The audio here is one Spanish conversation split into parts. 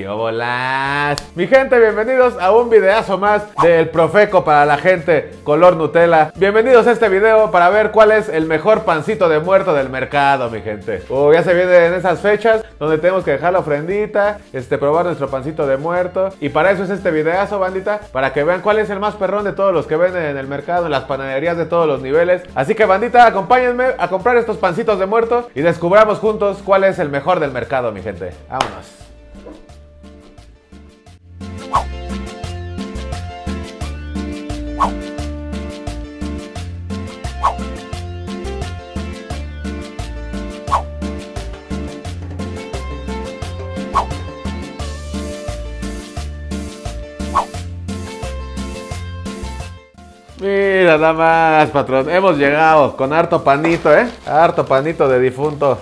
¡Qué bolas! Mi gente, bienvenidos a un videazo más del Profeco para la gente color Nutella. Bienvenidos a este video para ver cuál es el mejor pancito de muerto del mercado, mi gente. Ya se vienen esas fechas donde tenemos que dejar la ofrendita, probar nuestro pancito de muerto. Y para eso es este videazo, bandita, para que vean cuál es el más perrón de todos los que venden en el mercado, en las panaderías de todos los niveles. Así que, bandita, acompáñenme a comprar estos pancitos de muerto y descubramos juntos cuál es el mejor del mercado, mi gente. Vámonos. Mira nada más, patrón, hemos llegado con harto panito, harto panito de difunto.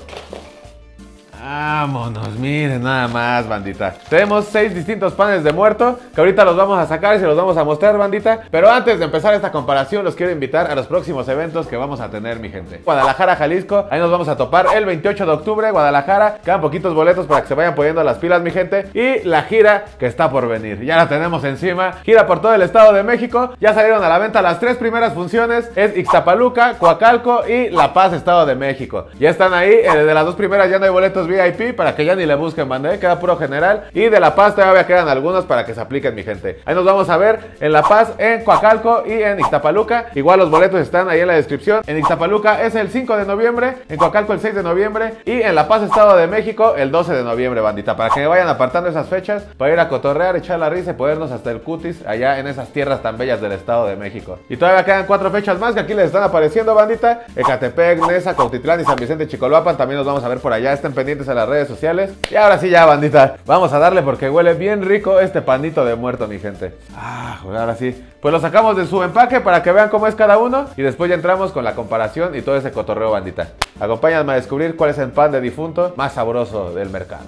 Vámonos, miren nada más, bandita. Tenemos 6 distintos panes de muerto que ahorita los vamos a sacar y se los vamos a mostrar, bandita. Pero antes de empezar esta comparación, los quiero invitar a los próximos eventos que vamos a tener, mi gente. Guadalajara, Jalisco, ahí nos vamos a topar el 28 de octubre, Guadalajara. Quedan poquitos boletos para que se vayan poniendo las pilas, mi gente. Y la gira que está por venir, ya la tenemos encima. Gira por todo el estado de México. Ya salieron a la venta las 3 primeras funciones. Es Ixtapaluca, Coacalco y La Paz, Estado de México. Ya están ahí, de las 2 primeras ya no hay boletos VIP para que ya ni le busquen, banda, queda puro general. Y de La Paz todavía quedan algunos para que se apliquen, mi gente. Ahí nos vamos a ver en La Paz, en Coacalco y en Ixtapaluca. Igual los boletos están ahí en la descripción. En Ixtapaluca es el 5 de noviembre, en Coacalco el 6 de noviembre y en La Paz, Estado de México, el 12 de noviembre, bandita, para que vayan apartando esas fechas para ir a cotorrear, echar la risa y podernos hasta el cutis allá en esas tierras tan bellas del Estado de México. Y todavía quedan 4 fechas más que aquí les están apareciendo, bandita: Ecatepec, Nesa, Cuautitlán y San Vicente Chicoloapan. También nos vamos a ver por allá, estén pendientes a las redes sociales. Y ahora sí ya, bandita, vamos a darle porque huele bien rico este panito de muerto, mi gente. Ahora sí, pues lo sacamos de su empaque para que vean cómo es cada uno y después ya entramos con la comparación y todo ese cotorreo, bandita. Acompáñame a descubrir cuál es el pan de difunto más sabroso del mercado.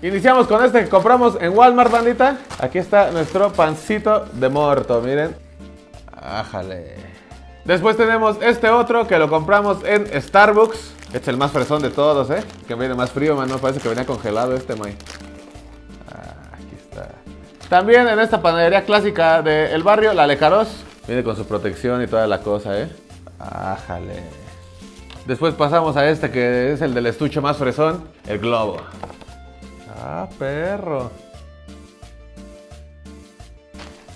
Iniciamos con este que compramos en Walmart, bandita. Aquí está nuestro pancito de muerto, miren. Ájale. Después tenemos este otro que lo compramos en Starbucks. Este es el más fresón de todos, que viene más frío, mano. Parece que venía congelado este, man. Aquí está. También en esta panadería clásica del barrio, la Lecaroz. Viene con su protección y toda la cosa, Ájale. Después pasamos a este que es el del estuche más fresón, el Globo. Perro.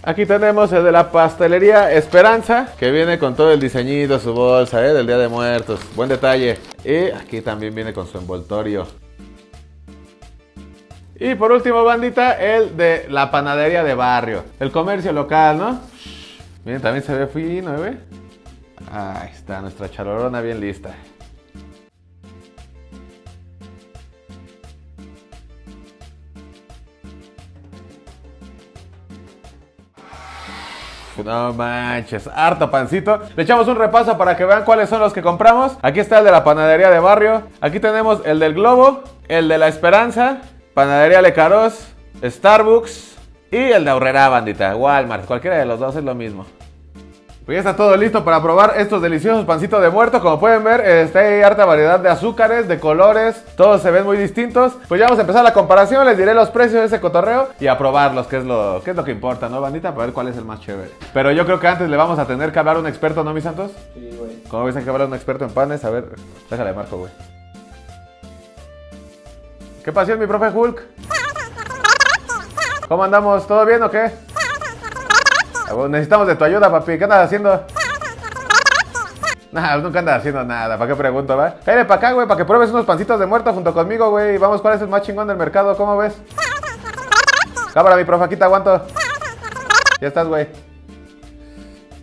Aquí tenemos el de la pastelería Esperanza, que viene con todo el diseñito, su bolsa, del Día de Muertos. Buen detalle. Y aquí también viene con su envoltorio. Y por último, bandita, el de la panadería de barrio. El comercio local, ¿no? Miren, también se ve fino, ¿eh? Ahí está, nuestra charolona bien lista. No manches, harto pancito. Le echamos un repaso para que vean cuáles son los que compramos. Aquí está el de la panadería de barrio. Aquí tenemos el del Globo, el de La Esperanza, panadería Lecaroz, Starbucks y el de Aurrera, bandita, Walmart. Cualquiera de los dos es lo mismo. Pues ya está todo listo para probar estos deliciosos pancitos de muerto. Como pueden ver, hay harta variedad de azúcares, de colores. Todos se ven muy distintos. Pues ya vamos a empezar la comparación. Les diré los precios de ese cotorreo y a probarlos, que es lo que importa, ¿no, bandita? Para ver cuál es el más chévere. Pero yo creo que antes le vamos a tener que hablar a un experto, ¿no, mis santos? Sí, güey. ¿Cómo dicen que hablar a un experto en panes? A ver, déjale, Marco, güey. ¿Qué pasó, mi profe Hulk? ¿Cómo andamos? ¿Todo bien o qué? Necesitamos de tu ayuda, papi. ¿Qué andas haciendo? Nah, nunca andas haciendo nada. ¿Para qué pregunto, va? Cállate para acá, güey, para que pruebes unos pancitos de muerto junto conmigo, güey. Y vamos, ¿cuál es el más chingón del mercado? ¿Cómo ves? Cámara, mi profe, aquí te aguanto. Ya estás, güey.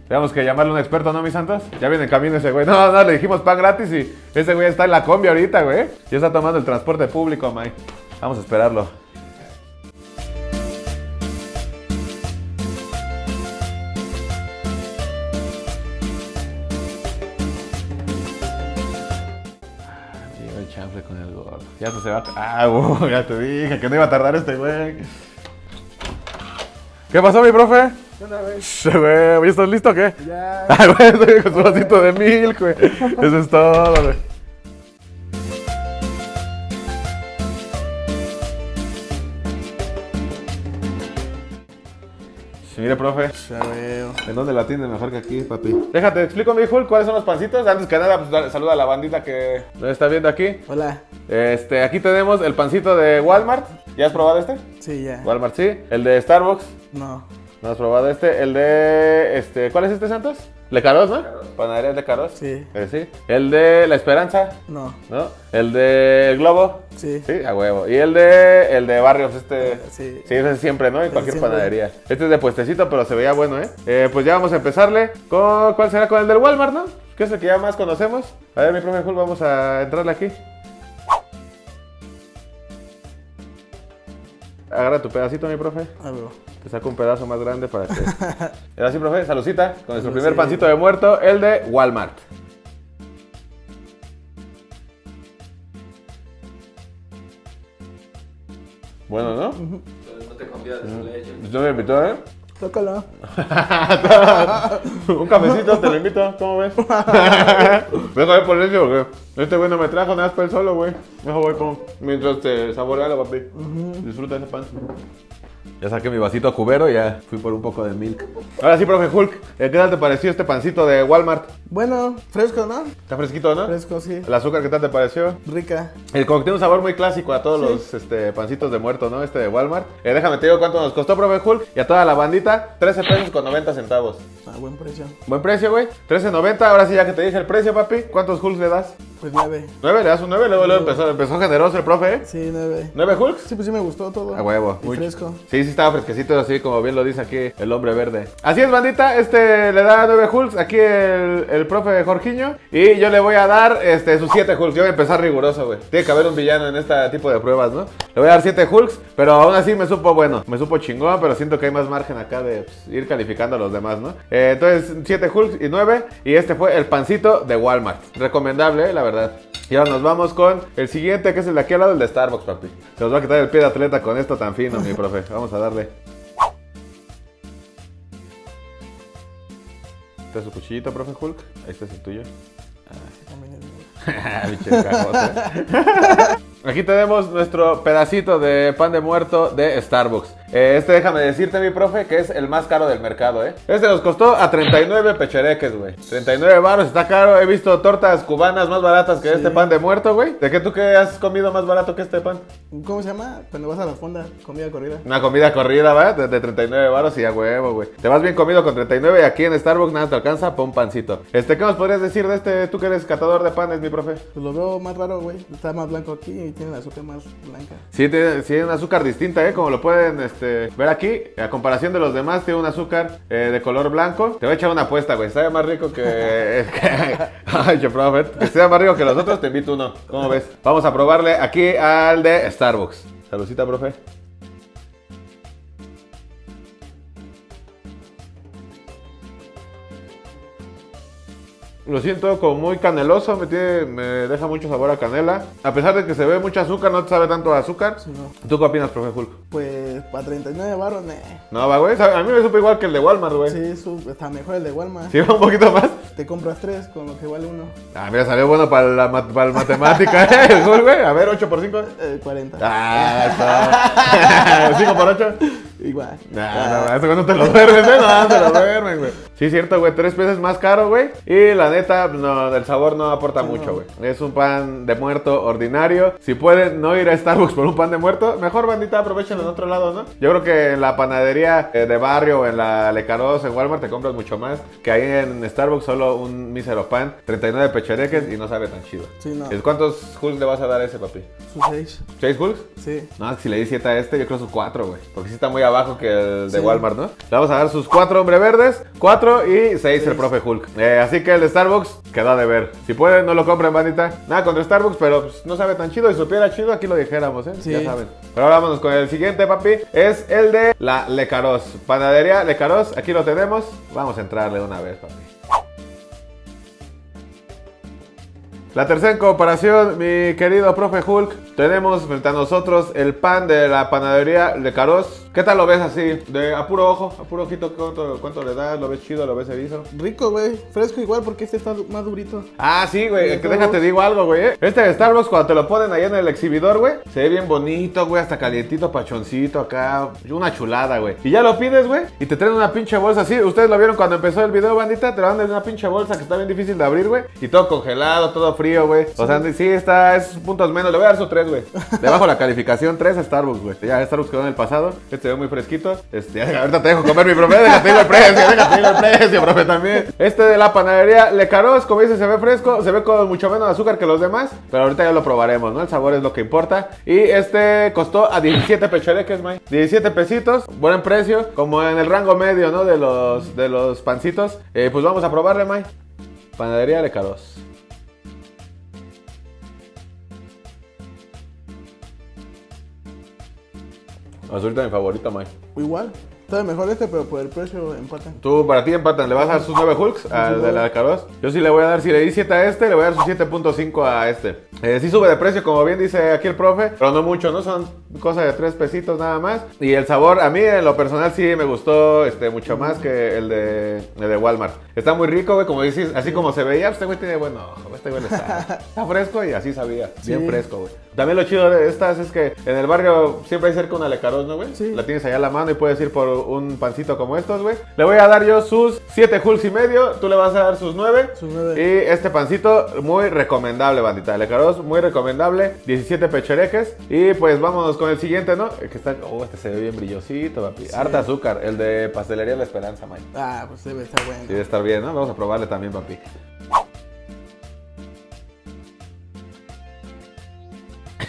Tenemos que llamarle a un experto, ¿no, mis santos? Ya viene en camino ese güey. No, le dijimos pan gratis y ese güey está en la combi ahorita, güey. Ya está tomando el transporte público, man. Vamos a esperarlo. Chanfle con el gordo. Ya se va. Ya te dije que no iba a tardar este güey. ¿Qué pasó, mi profe? Una vez. Güey, ¿estás listo o qué? Ya. Güey, estoy con su vasito de milk, güey. Eso es todo, güey. Sí, mire, profe. Ya veo. ¿En dónde la tienen mejor que aquí, papi? Déjate, te explico, mi Hulk, cuáles son los pancitos. Antes que nada, pues, saluda a la bandita que nos está viendo aquí. Hola. Aquí tenemos el pancito de Walmart. ¿Ya has probado este? Sí, ya. Walmart, sí. El de Starbucks. No. ¿No has probado este? El de... ¿Cuál es este, Santos? Lecaroz, ¿no? Panadería Lecaroz. Sí. Sí. El de La Esperanza. No. ¿No? El de El Globo. Sí. Sí, a huevo. Y el de Barrios, sí. Sí, ese es siempre, ¿no? En cualquier panadería. Este es de puestecito, pero se veía bueno, ¿eh? Pues ya vamos a empezarle con... ¿Cuál será? Con el del Walmart, ¿no? Que es el que ya más conocemos. A ver, mi profe Hulk, vamos a entrarle aquí. Agarra tu pedacito, mi profe. A ver. Te saco un pedazo más grande para que... Ahora sí, profe, saludcita con nuestro primer pancito de muerto, el de Walmart. Bueno, ¿no? No te confías de su leche. ¿No me invitó, eh? Tócala. Un cafecito, te lo invito. ¿Cómo ves? Vengo a ver por eso, porque este güey no me trajo nada para él solo, güey. Mejor voy con... Mientras te saborealo, papi. Disfruta ese pan. Ya saqué mi vasito a cubero y ya fui por un poco de milk. Ahora sí, profe Hulk, ¿qué tal te pareció este pancito de Walmart? Bueno, fresco, ¿no? Está fresquito, ¿no? Fresco, sí. ¿El azúcar qué tal te pareció? Rica. El como que tiene un sabor muy clásico a todos los pancitos de muerto, ¿no? Este de Walmart. Déjame te digo cuánto nos costó, profe Hulk, y a toda la bandita, 13 pesos con 90 centavos. Ah, buen precio. Buen precio, güey. 13.90, ahora sí, ya que te dije el precio, papi, ¿cuántos Hulks le das? Pues 9. ¿9? ¿Le das un 9? Luego empezó generoso el profe, ¿eh? Sí, 9. ¿9 Hulks? Sí, pues sí me gustó todo. A huevo. Muy fresco. Sí, sí estaba fresquecito, así como bien lo dice aquí el hombre verde. Así es, bandita, le da 9 Hulks aquí el profe Jorgiño. Y yo le voy a dar sus 7 Hulks. Yo voy a empezar riguroso, güey. Tiene que haber un villano en este tipo de pruebas, ¿no? Le voy a dar 7 Hulks, pero aún así me supo bueno. Me supo chingón, pero siento que hay más margen acá de ir calificando a los demás, ¿no? Entonces, 7 Hulks y 9. Y este fue el pancito de Walmart. Recomendable, la verdad. Y ahora nos vamos con el siguiente, que es el de aquí al lado, el de Starbucks, papi. Se nos va a quitar el pie de atleta con esto tan fino, mi profe. Vamos a darle. Este es su cuchillito, profe Hulk. Este es el tuyo. Aquí tenemos nuestro pedacito de pan de muerto de Starbucks. Déjame decirte, mi profe, que es el más caro del mercado, ¿eh? Este nos costó a 39 pechereques, güey. 39 baros, está caro. He visto tortas cubanas más baratas que este pan de muerto, güey. ¿De qué tú qué has comido más barato que este pan? ¿Cómo se llama? Cuando vas a la fonda, comida corrida. Una comida corrida, ¿va? De 39 baros y a huevo, güey. Te vas bien comido con 39 y aquí en Starbucks nada te alcanza por un pancito. ¿Qué nos podrías decir de este, tú que eres catador de panes, mi profe? Pues lo veo más raro, güey. Está más blanco aquí y tiene la azúcar más blanca. Sí, tiene una azúcar distinta, ¿eh? Como lo pueden, ver aquí, a comparación de los demás, tiene un azúcar de color blanco. Te voy a echar una apuesta, güey. Sabe más rico que... Ay, yo, profe. Que sea más rico que los otros, te invito uno. ¿Cómo ves? Vamos a probarle aquí al de Starbucks. Saludcita, profe. Lo siento como muy caneloso, me deja mucho sabor a canela. A pesar de que se ve mucho azúcar, no te sabe tanto a azúcar. No. ¿Tú qué opinas, profe Hulk? Pues para 39 baros, no, va, güey. A mí me supo igual que el de Walmart, güey. Sí, está mejor el de Walmart. ¿Sí, un poquito más? Te compras 3 con lo que vale 1. Ah, mira, salió bueno para la matemática, ¿eh? Hulk, güey. A ver, 8 por 5. 40. Ah, está. 5 por 8. Igual. No, eso cuando te lo duermes, ¿eh? No, te lo duermes, güey. Sí, cierto, güey. 3 veces más caro, güey. Y la neta, no, el sabor no aporta mucho, güey. Es un pan de muerto ordinario. Si pueden no ir a Starbucks por un pan de muerto, mejor, bandita, aprovechen en otro lado, ¿no? Yo creo que en la panadería de barrio o en la Lecaroz, en Walmart, te compras mucho más. Que ahí en Starbucks solo un mísero pan, 39 pechereques y no sabe tan chido. Sí, no. ¿Cuántos Hulks le vas a dar a ese, papi? Sus 6. ¿6 Hulks? Sí. No, si le di 7 a este, yo creo sus 4, güey. Porque sí está muy abajo que el de Walmart, ¿no? Le vamos a dar sus 4 hombres verdes, 4 y 6 el profe Hulk. Así que el de Starbucks quedó a deber. Si pueden, no lo compren, bandita. Nada contra Starbucks, pero pues, no sabe tan chido. Y supiera chido, aquí lo dijéramos, ¿eh? Sí. Ya saben. Pero ahora vámonos con el siguiente, papi. Es el de la Lecaroz. Panadería Lecaroz, aquí lo tenemos. Vamos a entrarle una vez, papi. La tercera en comparación, mi querido profe Hulk, tenemos frente a nosotros el pan de la panadería Lecaroz. ¿Qué tal lo ves así? De a puro ojo, a puro ojito, ¿cuánto le das? ¿Lo ves chido? ¿Lo ves erizo? Rico, güey. Fresco igual porque este está más durito. Ah, sí, güey. Que déjate digo algo, güey. Este de Starbucks, cuando te lo ponen ahí en el exhibidor, güey, se ve bien bonito, güey. Hasta calientito, pachoncito acá. Una chulada, güey. Y ya lo pides, güey, y te traen una pinche bolsa así. Ustedes lo vieron cuando empezó el video, bandita. Te lo dan en una pinche bolsa que está bien difícil de abrir, güey. Y todo congelado, todo frío, güey. O sea, sí está, esos puntos menos. Le voy a dar su 3, güey. Debajo la calificación 3 a Starbucks, güey. Ya Starbucks quedó en el pasado. Este ve muy fresquito. Ahorita te dejo comer mi profe. Déjate ir el precio, profe, también. Este de la panadería Lecaroz, como dice, se ve fresco. Se ve con mucho menos azúcar que los demás. Pero ahorita ya lo probaremos, ¿no? El sabor es lo que importa. Y este costó a 17 pechoreques, man. 17 pesitos. Buen precio. Como en el rango medio, ¿no? De los pancitos. Pues vamos a probarle, man. Panadería Lecaroz. Ahorita mi favorito, Mike. Igual, está mejor este, pero por el precio empatan. Tú, para ti empatan, le vas a dar sus 9 Hulks al de la Lecaroz. Yo sí le voy a dar, si le di 7 a este, le voy a dar sus 7.5 a este. Sí sube de precio, como bien dice aquí el profe, pero no mucho, ¿no? Son cosas de 3 pesitos nada más. Y el sabor, a mí en lo personal sí me gustó mucho más que el de Walmart. Está muy rico, güey, como dices, así como se veía, este güey tiene bueno, este güey está fresco y así sabía, bien fresco, güey. También lo chido de estas es que en el barrio siempre hay cerca una Lecaroz, ¿no, güey? Sí. La tienes allá a la mano y puedes ir por un pancito como estos, güey. Le voy a dar yo sus 7 Hulks y medio, tú le vas a dar sus 9. Sus 9. Y este pancito, muy recomendable, bandita. Lecaroz, muy recomendable. 17 pechereques. Y pues vámonos con el siguiente, ¿no? Que está, este se ve bien brillosito, papi. Sí. Harta azúcar, el de pastelería La Esperanza, man. Ah, pues debe estar bueno. Debe estar bien, ¿no? Vamos a probarle también, papi.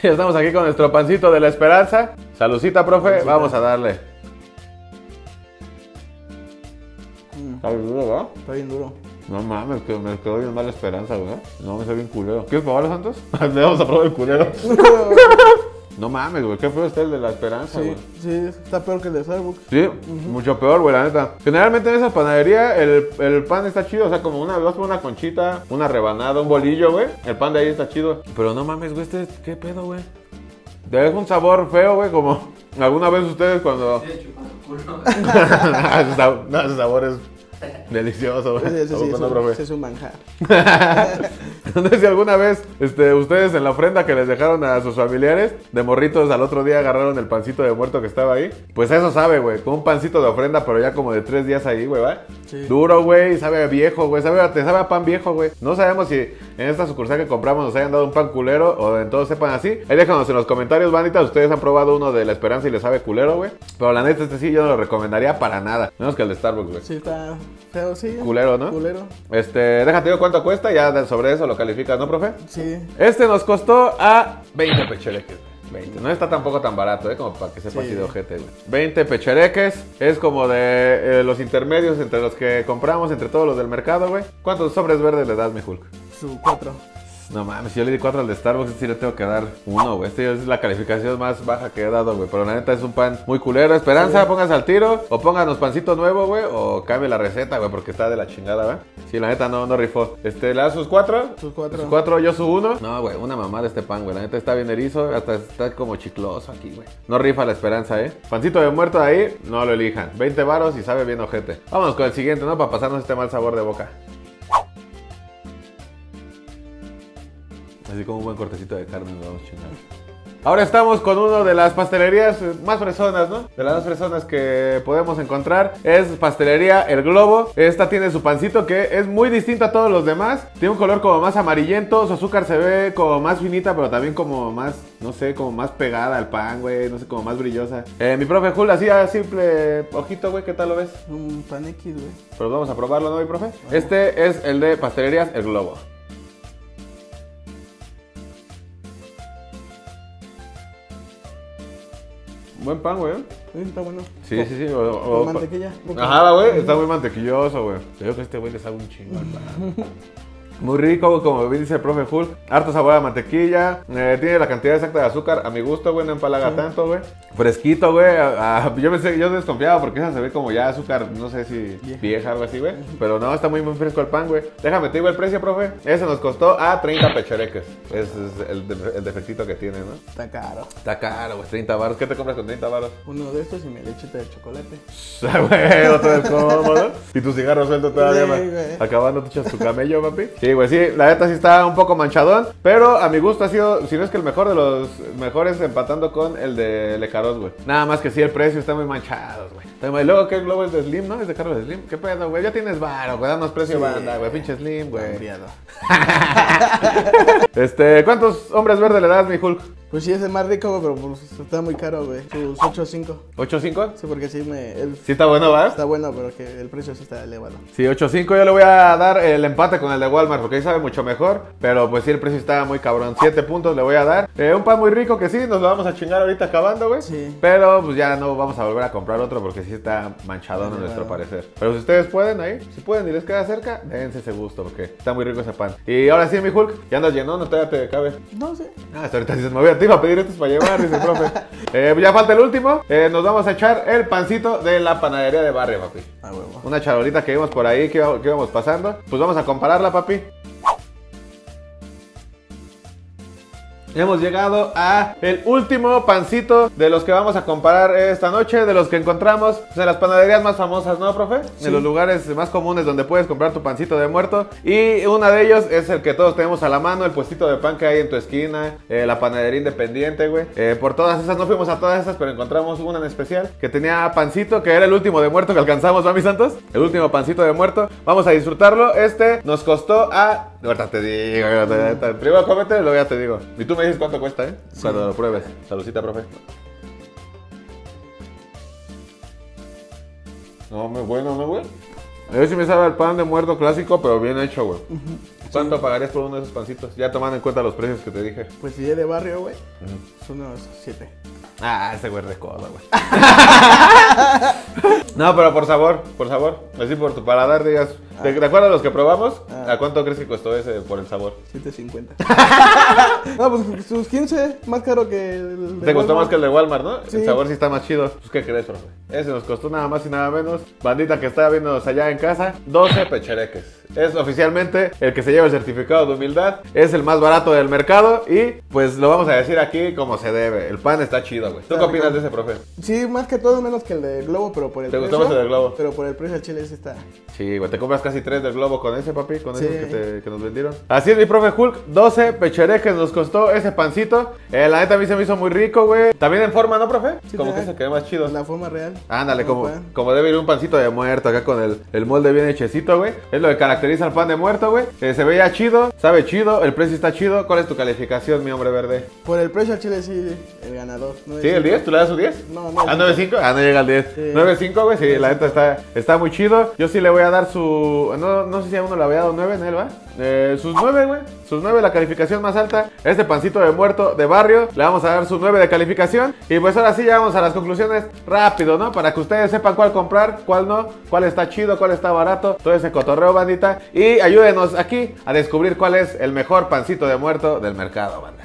Estamos aquí con nuestro pancito de La Esperanza. Salucita, profe. Salucita. Vamos a darle. Está bien duro, ¿verdad? Está bien duro. No mames, que me quedó bien mala esperanza, güey. No, me salió bien culero. ¿Quieres probarlo, Santos? Le vamos a probar el culero. No mames, güey, qué feo está el de La Esperanza, güey. Sí, está peor que el de Starbucks. Sí, mucho peor, güey, la neta. Generalmente en esas panaderías el pan está chido. O sea, como una conchita, una rebanada, un bolillo, güey. El pan de ahí está chido. Pero no mames, güey, ¿qué pedo, güey? Es un sabor feo, güey, como alguna vez ustedes cuando... No, ese sabor es... delicioso, güey. Sí, es un manjar. No sé si alguna vez ustedes en la ofrenda que les dejaron a sus familiares de morritos al otro día agarraron el pancito de muerto que estaba ahí. Pues eso sabe, güey. Con un pancito de ofrenda, pero ya como de 3 días ahí, güey, ¿va? Sí. Duro, güey. Sabe a viejo, güey. Te sabe a pan viejo, güey. No sabemos si en esta sucursal que compramos nos hayan dado un pan culero o en todo sepan así. Ahí déjanos en los comentarios, bandita. Ustedes han probado uno de La Esperanza y le sabe culero, güey. Pero la neta, sí yo no lo recomendaría para nada. Menos que el de Starbucks, güey. Sí, está... Pero sí, culero, ¿no? Culero. Déjate ver cuánto cuesta, ya sobre eso lo calificas, ¿no, profe? Sí. Este nos costó a 20 pechereques. 20. No está tampoco tan barato, ¿eh? Como para que sepa así de ojete, güey. 20 pechereques. Es como de los intermedios entre los que compramos, entre todos los del mercado, güey. ¿Cuántos sobres verdes le das, mi Hulk? Su 4. No mames, si yo le di 4 al de Starbucks, sí le tengo que dar 1, güey. Esta es la calificación más baja que he dado, güey. Pero la neta es un pan muy culero. Esperanza, sí, pónganse al tiro. O pónganos pancito nuevo, güey. O cambie la receta, güey, porque está de la chingada, güey. Sí, la neta no rifó. ¿Le das sus 4? Sus 4. Sus 4, yo su 1. No, güey, una mamada de este pan, güey. La neta está bien erizo. Hasta está como chicloso aquí, güey. No rifa la esperanza, ¿eh? Pancito de muerto de ahí, no lo elijan. 20 varos y sabe bien ojete. Vámonos con el siguiente, ¿no? Para pasarnos este mal sabor de boca. Así como un buen cortecito de carne nos vamos a chingar. Ahora estamos con uno de las pastelerías más fresonas, ¿no? De las más fresonas que podemos encontrar. Es pastelería El Globo. Esta tiene su pancito que es muy distinto a todos los demás. Tiene un color como más amarillento. Su azúcar se ve como más finita, pero también como más, no sé, como más pegada al pan, güey. No sé, como más brillosa. Mi profe Jul, así a simple ojito, güey, ¿qué tal lo ves? Un pan X, güey. Pero vamos a probarlo, ¿no, mi profe? Vamos. Este es el de pastelerías El Globo. Buen pan, güey. Sí, está bueno. Sí. Con mantequilla. Ajá, güey. Está muy mantequilloso, güey. Te digo que este güey le sabe un chingo al pan. Muy rico, como dice el profe Hulk. Harto sabor a mantequilla. Tiene la cantidad exacta de azúcar. A mi gusto, güey, no empalaga tanto, güey. Fresquito, güey. Yo desconfiaba porque esa se ve como ya azúcar, no sé si vieja o algo así, güey. Pero no, está muy, muy fresco el pan, güey. Déjame, te digo el precio, profe. Ese nos costó a 30 pechereques. Es el defectito que tiene, ¿no? Está caro. Está caro, güey. 30 baros. ¿Qué te compras con 30 baros? Uno de estos y mi lechita de chocolate. Güey, otro del cómodo. Y tu cigarro suelto todavía, güey. Acabando te echas tu camello, papi. Sí, güey, sí, la neta sí está un poco manchadón, pero a mi gusto ha sido, si no es que el mejor de los mejores, empatando con el de Lecaroz, güey. Nada más que sí, el precio está muy manchado, güey. Y luego que el Globo es de Slim, ¿no? Es de Carlos Slim. ¿Qué pedo, güey? Ya tienes varo, güey, danos precio, sí, banda, güey, pinche Slim, güey. ¿Cuántos hombres verdes le das, mi Hulk? Pues sí, ese es más rico, pero pues, está muy caro, güey. Sus 8.5. ¿8.5? Sí, porque sí me... Sí está bueno, ¿verdad? Está bueno, pero que el precio sí está elevado. Sí, 8.5. Yo le voy a dar el empate con el de Walmart, porque ahí sabe mucho mejor. Pero pues sí, el precio está muy cabrón. 7 puntos le voy a dar. Un pan muy rico que sí, nos lo vamos a chingar ahorita acabando, güey. Sí. Pero pues ya no vamos a volver a comprar otro porque sí está manchadón a nuestro parecer. Pero si ustedes pueden ahí, si pueden y les queda cerca, dense ese gusto porque está muy rico ese pan. Y ahora sí, mi Hulk, ¿ya andas llenón? ¿No todavía te cabe? No sé. Ah, hasta ahorita sí se me había... iba a pedir estos para llevar, dice el profe. Ya falta el último. Nos vamos a echar el pancito de la panadería de barrio, papi. Ah, huevo. Una charolita que vimos por ahí, que íbamos pasando. Pues vamos a compararla, papi. Hemos llegado a el último pancito de los que vamos a comparar esta noche, de los que encontramos en las panaderías más famosas, ¿no, profe? Sí. En los lugares más comunes donde puedes comprar tu pancito de muerto. Y uno de ellos es el que todos tenemos a la mano, el puestito de pan que hay en tu esquina, la panadería independiente, güey. Por todas esas, no fuimos a todas esas, pero encontramos una en especial que tenía pancito, que era el último de muerto que alcanzamos, ¿va, mis santos? El último pancito de muerto. Vamos a disfrutarlo. Este nos costó a... Ahorita te digo, primero cómete, luego ya te digo. Y tú me dices cuánto cuesta, ¿eh? Sí. Cuando lo pruebes. Saludcita, profe. No, muy bueno, ¿no, güey? A ver si me sabe el pan de muerto clásico, pero bien hecho, güey. ¿Cuánto pagarías por uno de esos pancitos? Ya tomando en cuenta los precios que te dije. Pues si es de barrio, güey, son unos 7. Ah, ese güey recoda, güey. No, pero por sabor, así por tu paladar, digas. ¿Te acuerdas los que probamos? ¿A cuánto crees que costó ese por el sabor? 7.50. No, pues sus 15, más caro que el de... Te costó más que el de Walmart, ¿no? Sí. El sabor sí está más chido. Pues, ¿qué crees, profe? Ese nos costó nada más y nada menos, bandita que está viéndonos allá en casa, 12 pechereques. Es oficialmente el que se lleva el certificado de humildad. Es el más barato del mercado y pues lo vamos a decir aquí como se debe. El pan está chido, güey. ¿Tú qué opinas de ese, profe? Sí, más que todo menos que el de Globo, pero por el precio. ¿Te gustó más el de Globo? Pero por el precio el chile ese está... Sí, güey. Te compras casi 3 del Globo con ese, papi. Con esos que nos vendieron. Así es, mi profe Hulk. 12 pechereques nos costó ese pancito. La neta a mí se me hizo muy rico, güey. También en forma, ¿no, profe? Sí, como que se quedó más chido. En la forma real. Ándale, como debe ir un pancito de muerto acá con el molde bien hechecito, güey. Es lo que caracteriza el pan de muerto, güey. Se veía chido, sabe chido, el precio está chido. ¿Cuál es tu calificación, mi hombre verde? Por el precio al chile sí, el ganador. 9, ¿sí? ¿El 10? ¿Tú le das un 10? No, no. ¿A 9.5? Ah, no llega al 10. 9.5, güey, sí, 9, la neta está muy chido. Yo sí le voy a dar su... No sé si a uno le había dado 9 en él, ¿va? Sus 9, güey. Sus 9, la calificación más alta. Este pancito de muerto de barrio, le vamos a dar sus 9 de calificación. Y pues ahora sí, ya vamos a las conclusiones rápido, ¿no? Para que ustedes sepan cuál comprar, cuál no, cuál está chido, cuál está barato. Todo ese cotorreo, bandita. Y ayúdenos aquí a descubrir cuál es el mejor pancito de muerto del mercado, banda.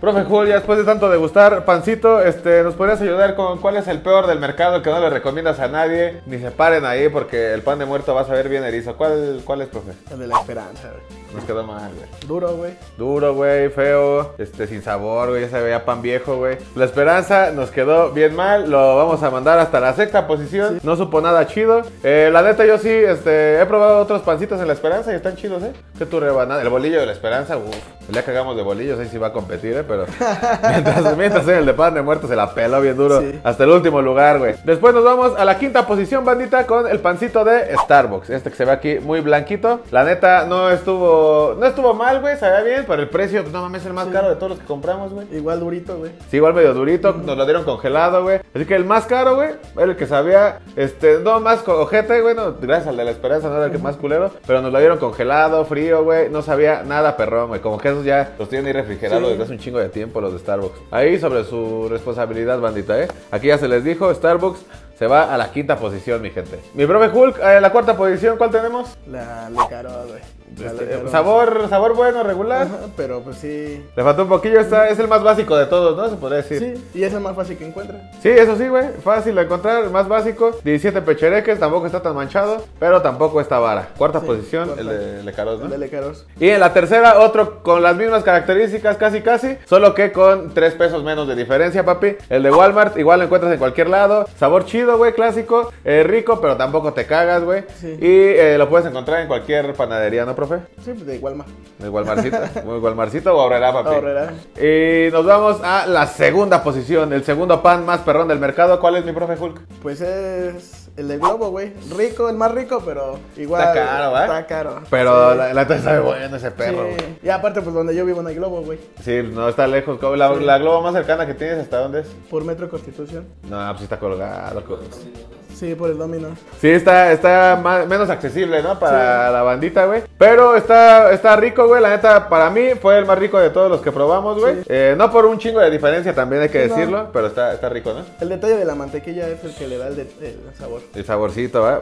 Profe Julio, después de tanto degustar pancito, ¿nos podrías ayudar con cuál es el peor del mercado que no le recomiendas a nadie? Ni se paren ahí porque el pan de muerto va a saber bien erizo. ¿Cuál es, profe? El de La Esperanza, güey. Nos quedó mal, güey. Duro, güey. Duro, güey, feo, sin sabor, güey, ya se veía pan viejo, güey. La Esperanza nos quedó bien mal, lo vamos a mandar hasta la 6ª posición. Sí. No supo nada chido. La neta yo sí, he probado otros pancitos en La Esperanza y están chidos, ¿eh? Que tu rebanada, el bolillo de La Esperanza, uff. Ya cagamos de bolillos, ahí sí va a competir, ¿eh? Pero mientras el de pan de muerto se la peló bien duro, sí, hasta el último lugar, güey. Después nos vamos a la 5ª posición, bandita, con el pancito de Starbucks. Este que se ve aquí muy blanquito. La neta no estuvo Pero no estuvo mal, güey, sabía bien, pero el precio, pues no mames, es el más caro de todos los que compramos, güey. Igual durito, güey. Sí, igual medio durito, nos lo dieron congelado, güey. Así que el más caro, güey, era el que sabía, no más ojete, güey, no, gracias al de La Esperanza, no era el que más culero, pero nos lo dieron congelado, frío, güey, no sabía nada perrón, güey, como que esos ya los tienen ahí refrigerados desde hace un chingo de tiempo los de Starbucks. Ahí sobre su responsabilidad, bandita, ¿eh? Aquí ya se les dijo, Starbucks se va a la quinta posición, mi gente. Mi profe Hulk, la cuarta posición, ¿cuál tenemos? La Lecaroz, güey. Sabor bueno, regular. Ajá, pero pues sí. Le faltó un poquillo, es el más básico de todos, ¿no? Se podría decir. Sí, y es el más fácil que encuentra. Sí, eso sí, güey. Fácil de encontrar, el más básico. 17 pechereques, tampoco está tan manchado, pero tampoco está vara. Cuarta posición, el de Lecaroz, ¿no? El de Lecaroz. Y en la tercera, otro con las mismas características, casi, solo que con 3 pesos menos de diferencia, papi. El de Walmart, igual lo encuentras en cualquier lado. Sabor chido, güey, clásico, rico, pero tampoco te cagas, güey. Sí. Y lo puedes encontrar en cualquier panadería, ¿no, profe? Sí, de Walmart. De Walmartcito. Walmartcito o Aurrera, papi. Aurrera. Y nos vamos a la segunda posición, el segundo pan más perrón del mercado. ¿Cuál es, mi profe Hulk? Pues es el del Globo, güey. Rico, el más rico, pero igual. Está caro, ¿verdad? Está caro. Pero sí, la neta sabe bueno ese perro, güey. Sí. Y aparte, pues donde yo vivo no hay Globo, güey. Sí, no está lejos. La Globo más cercana que tienes, ¿hasta dónde es? Por Metro Constitución. No, pues está colgado, Sí, por el Domino. Sí, está menos accesible, ¿no? Para la bandita, güey. Pero está rico, güey. La neta, para mí, fue el más rico de todos los que probamos, güey. Sí. No por un chingo de diferencia, también hay que decirlo, pero está rico, ¿no? El detalle de la mantequilla es el que le da el sabor. El saborcito, ¿verdad?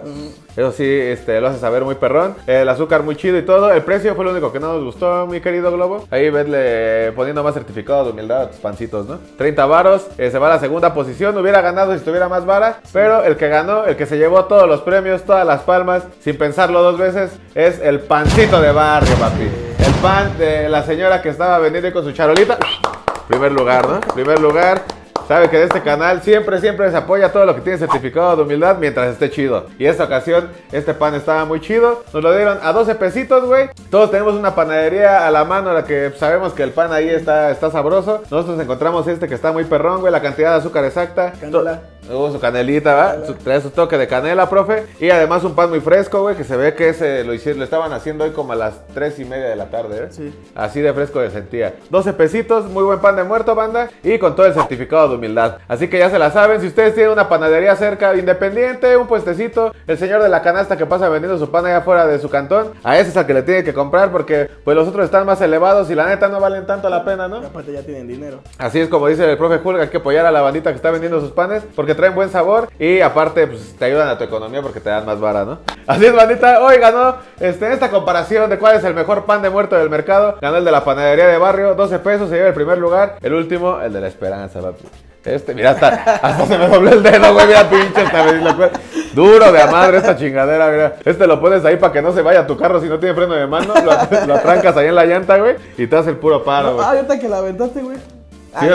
Eso sí, lo hace saber muy perrón. El azúcar muy chido y todo. El precio fue lo único que no nos gustó, mi querido Globo. Ahí vesle poniendo más certificado de humildad a tus pancitos, ¿no? 30 varos. Se va a la segunda posición. Hubiera ganado si estuviera más vara, pero el que ganó, el que se llevó todos los premios, todas las palmas, sin pensarlo dos veces, es el pancito de barrio, papi. El pan de la señora que estaba vendiendo con su charolita. Primer lugar, ¿no? Primer lugar. Sabe que de este canal siempre se apoya todo lo que tiene certificado de humildad mientras esté chido. Y esta ocasión, este pan estaba muy chido. Nos lo dieron a 12 pesitos, güey. Todos tenemos una panadería a la mano, la que sabemos que el pan ahí está sabroso. Nosotros encontramos este que está muy perrón, güey. La cantidad de azúcar exacta. Canela. Su canelita, ¿va? Trae su toque de canela, profe. Y además un pan muy fresco, güey, que se ve que lo estaban haciendo hoy como a las 3:30 de la tarde, ¿eh? Sí. Así de fresco se sentía. 12 pesitos, muy buen pan de muerto, banda. Y con todo el certificado de humildad. Así que ya se la saben, si ustedes tienen una panadería cerca, independiente, un puestecito, el señor de la canasta que pasa vendiendo su pan allá afuera de su cantón, a ese es al que le tienen que comprar, porque pues los otros están más elevados y la neta no valen tanto la pena, ¿no? Y aparte ya tienen dinero. Así es como dice el profe Hulk, hay que apoyar a la bandita que está vendiendo sus panes, porque traen buen sabor y aparte pues te ayudan a tu economía porque te dan más vara, ¿no? Así es, bandita, hoy ganó esta comparación de cuál es el mejor pan de muerto del mercado. Ganó el de la panadería de barrio, 12 pesos, se lleva el primer lugar. El último, el de La Esperanza, papi. Mira, hasta se me dobló el dedo, güey, mira, pinche, duro de a madre esta chingadera, mira. Lo pones ahí para que no se vaya tu carro si no tiene freno de mano, lo atrancas ahí en la llanta, güey, y te hace el puro paro, güey. Ah, ahorita que la aventaste, güey. ¿Sí?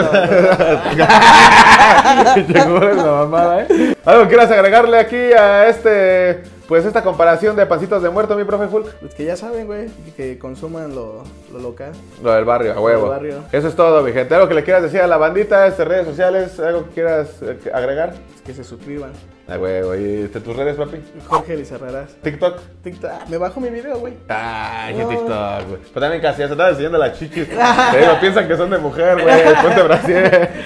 ¿Algo quieras agregarle aquí a pues esta comparación de pancitos de muerto, mi profe Hulk? Pues que ya saben, güey, que consuman lo local. Lo del barrio, a huevo. Barrio. Eso es todo, mi gente. ¿Algo que le quieras decir a la bandita, redes sociales? ¿Algo que quieras agregar? Que se suscriban. Ah, huevo. ¿Y tus redes, papi? Jorge Lizarrarás. ¿TikTok? TikTok. Me bajo mi video, güey. Ay, qué TikTok, güey. Pero también casi, se estaba enseñando las chichis. Te digo, piensan que son de mujer, güey. Ponte brasier.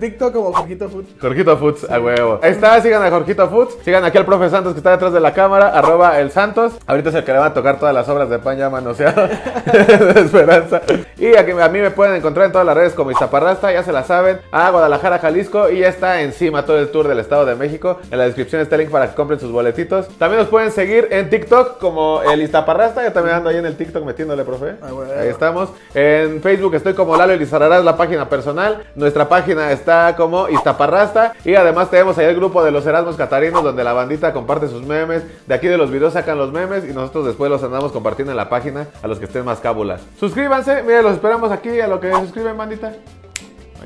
TikTok como Jorgito Foods. Jorgito Foods, a huevo. Ahí está, sigan a Jorgito Foods. Sigan aquí al profe Santos que está detrás de la cámara, @elSantos. Ahorita es el que le va a tocar todas las obras de pan ya manoseado. De Esperanza. Y a mí me pueden encontrar en todas las redes como Iztaparrasta, ya se la saben. A Guadalajara, Jalisco, y ya está encima todo el tour del Estado de México. En la descripción está el link para que compren sus boletitos. También nos pueden seguir en TikTok como el Iztaparrasta. Yo también ando ahí en el TikTok metiéndole, profe. Ah, bueno. Ahí estamos. En Facebook estoy como Lalo Elizarrarás, la página personal. Nuestra página está como Iztaparrasta. Y además tenemos ahí el grupo de los Erasmos Catarinos, donde la bandita comparte sus memes. De aquí de los videos sacan los memes y nosotros después los andamos compartiendo en la página a los que estén más cábulas. Suscríbanse, miren, los esperamos aquí a lo que suscriben, bandita.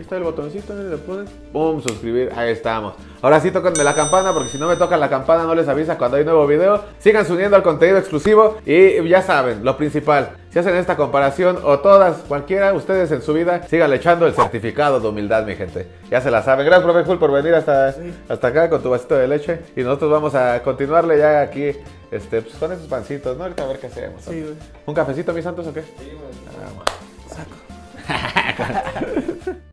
Ahí está el botoncito, le pones. ¡Pum! Suscribir. Ahí estamos. Ahora sí, tóquenme la campana, porque si no me tocan la campana no les avisa cuando hay nuevo video. Sigan subiendo al contenido exclusivo y ya saben, lo principal. Si hacen esta comparación o todas, cualquiera, ustedes en su vida, síganle echando el certificado de humildad, mi gente. Ya se la saben. Gracias, Profe Hulk, por venir hasta acá con tu vasito de leche. Y nosotros vamos a continuarle ya aquí pues, con esos pancitos, ¿no? Ahorita a ver qué hacemos. Sí, güey. ¿Un cafecito, mis santos, o qué? Sí, güey. Saco.